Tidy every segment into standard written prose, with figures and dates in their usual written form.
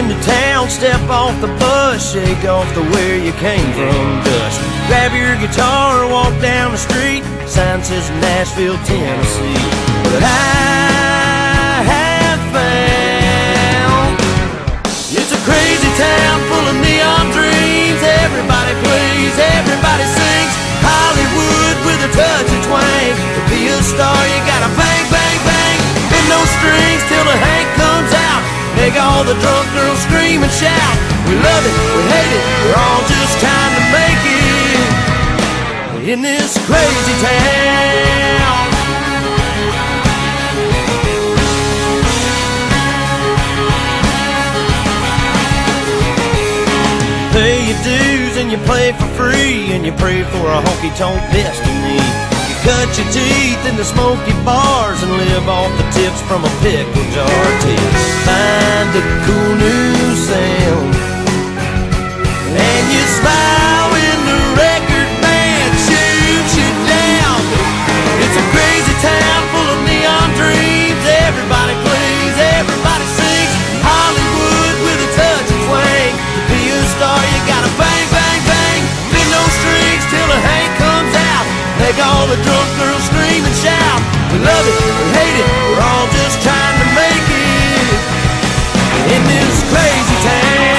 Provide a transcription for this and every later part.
into town, step off the bus, shake off the where you came from dust. Grab your guitar, walk down the street, sign says Nashville, Tennessee. But I have found it's a crazy town full of neon dreams. Everybody plays, everybody sings, Hollywood with a touch of twang. To be a star you gotta bang, bang, bang, bend no strings till the Hank comes out. Make all the drunk girls scream and shout. We love it, we hate it, we're all just trying to make it in this crazy town. Pay your dues and you play for free, and you pray for a honky-tonk destiny. You cut your teeth in the smoky bars and live off the tips from a pickle jar tip. Find a cool new sound and you smile when the record band shoots you down. It's a crazy town full of neon dreams. Everybody plays, everybody sings, Hollywood with a touch of twang. To be a star you gotta bang, bang, bang, bend no strings till the Hank comes out. Make all the drunk girls scream and shout. We love it, we hate it, we're all just trying to make it in this crazy town.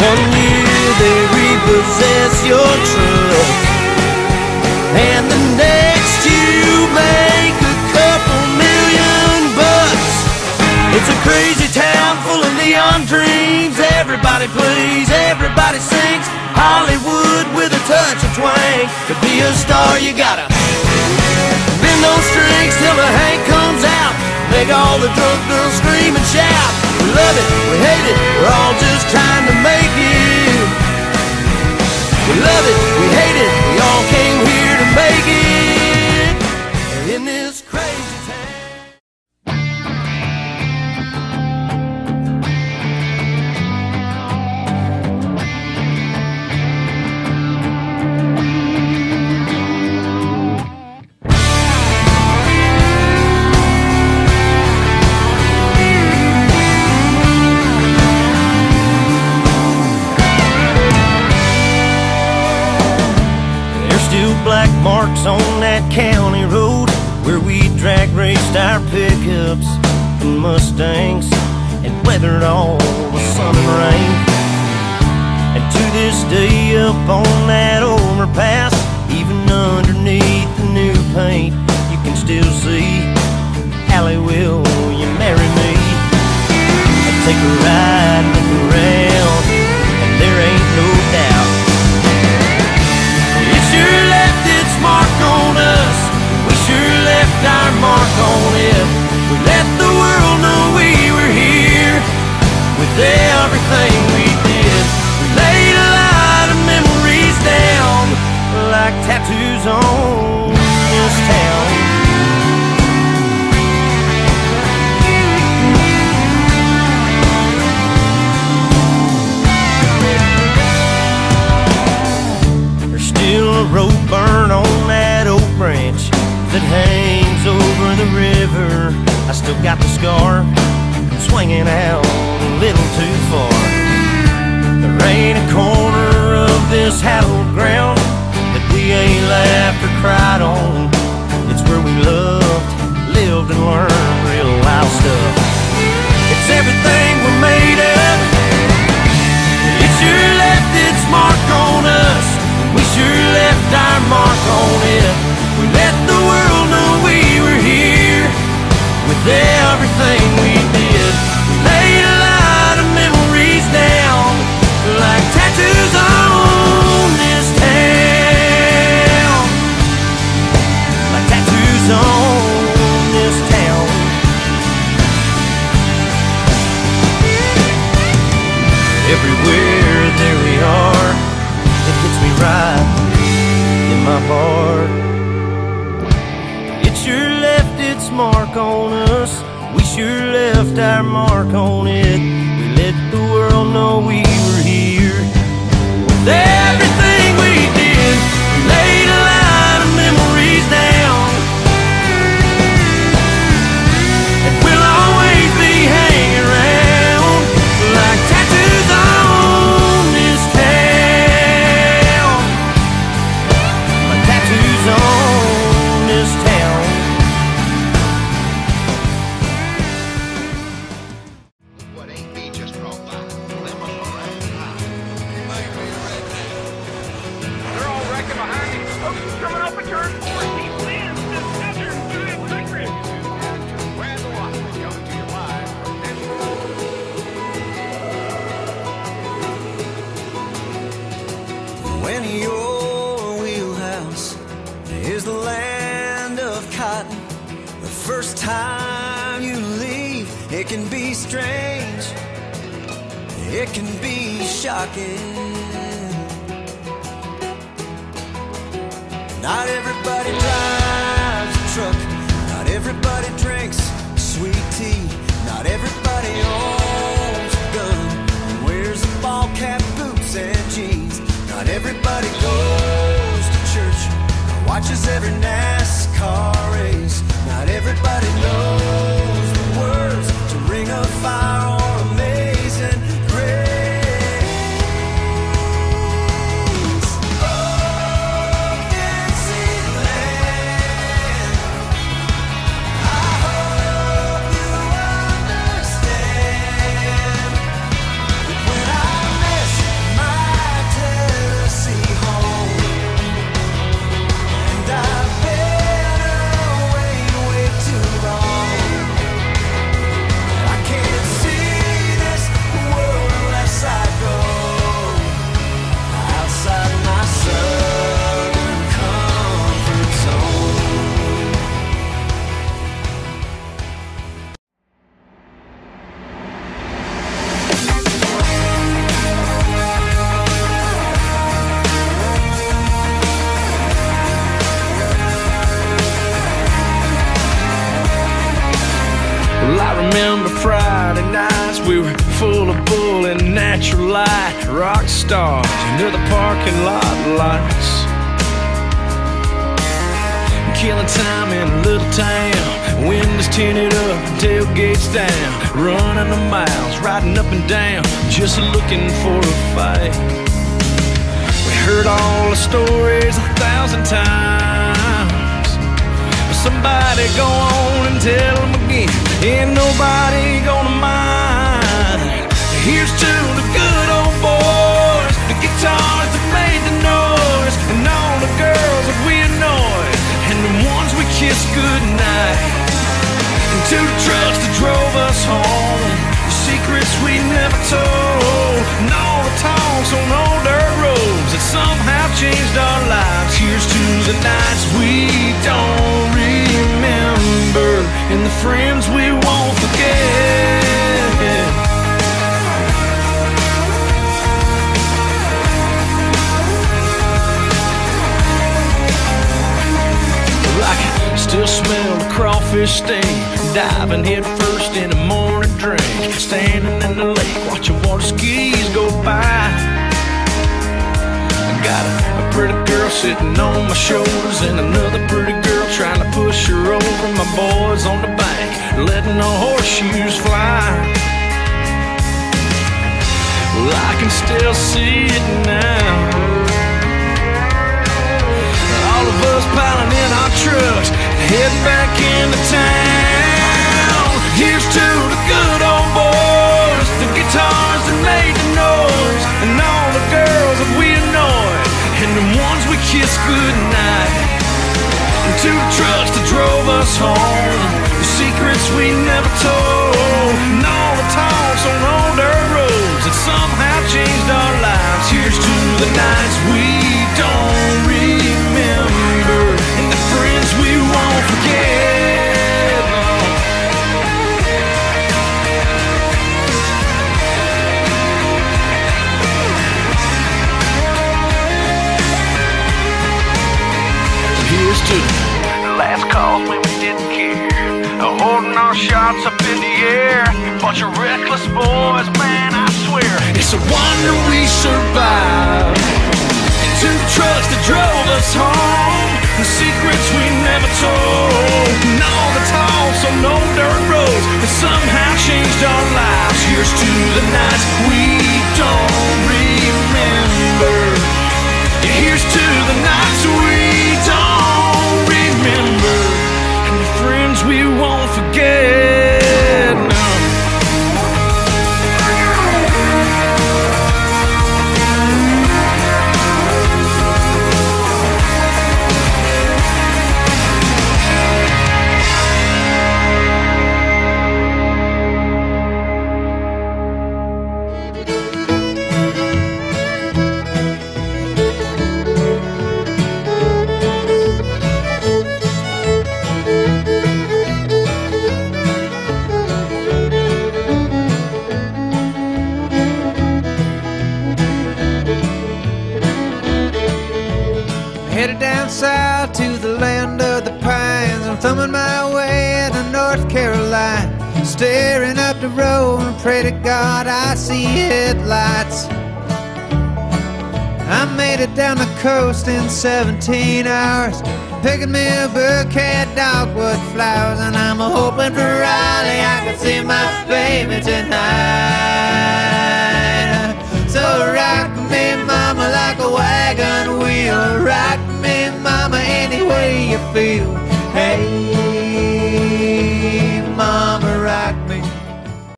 One year they repossess your truck, and the next you make a couple $1,000,000. It's a crazy town full of neon dreams. Everybody plays, everybody sings, Hollywood with a touch of twang. To be a star you gotta bend those strings till the Hank comes out. Make all the drunk girls scream and shout. We love it, we hate it, we're all just trying to make it. We love it, we hate it, we all came here to make it in this crazy town. Black marks on that county road where we drag raced our pickups and Mustangs and weathered all the sun and rain. And to this day up on that overpass, even underneath the new paint, you can still see, Allie, will you marry me? I take a ride, look around, and there ain't no doubt. Mark on us, we sure left our mark on it. We let the world know we were here with everything we did. We laid a lot of memories down like tattoos on this town. Road burn on that old branch that hangs over the river. I still got the scar, swinging out a little too far. There ain't a corner of this hallowed ground that we ain't laughed or cried on. It's where we loved, lived, and learned real life stuff. It's everything we're made of. It sure left its mark on us. We sure left our mark on it. We let the world know we were here with everything we did. We laid a lot of memories down like tattoos on this town. Like tattoos on this town. Everywhere there we are, right in my heart. It sure left its mark on us. We sure left our mark on it. We let the world know we were here with everything we did. We laid a lot of memories. first time you leave, it can be strange, it can be shocking. Not everybody drives a truck, not everybody drinks sweet tea, not everybody owns a gun and wears a ball cap, boots and jeans. Not everybody goes to church and watches every NASCAR race. Not everybody knows the words to Ring of Fire or Amazing Grace. Oh, Dixie Land, I hope you understand that when I miss my Tennessee home, and I've been light, rock stars near the parking lot lights, killing time in a little town. Windows tinted up, tailgates down, running the miles, riding up and down, just looking for a fight. We heard all the stories 1,000 times, but somebody go on and tell them again, ain't nobody gonna mind. Here's to the good old boys, the guitars that made the noise, and all the girls that we annoyed, and the ones we kissed goodnight, and two trucks that drove us home, the secrets we never told, and all the talks on all dirt roads that somehow changed our lives. Here's to the nights we don't remember, and the friends we won't forget. Still smell the crawfish sting, diving head first in a morning drink, standing in the lake, watching water skis go by. I got a pretty girl sitting on my shoulders, and another pretty girl trying to push her over. My boys on the bank, letting the horseshoes fly. Well, I can still see it now. All of us piling in our trucks, head back into town. Here's to the good old boys, the guitars that made the noise, and all the girls that we annoyed, and the ones we kissed goodnight, and two trucks that drove us home, the secrets we never told, and all the talks on all dirt roads that somehow changed our lives. Here's to the nights we don't remember, and the friends we won't forget. Here's to the last calls when we didn't care, holding our shots up in the air, bunch of reckless boys, man, I swear, it's a wonder we survived. Two trucks that drove us home, the secrets we never told, and all the talks on old dirt roads that somehow changed our lives. Here's to the nights we don't remember. Yeah, here's to the nights we don't remember, and the friends we won't forget. No. the road and pray to God I see headlights. I made it down the coast in 17 hours, picking me a bouquet of dogwood flowers, and I'm hoping for Raleigh I can see my baby tonight. So rock me, mama, like a wagon wheel. Rock me, mama, any way you feel. Hey.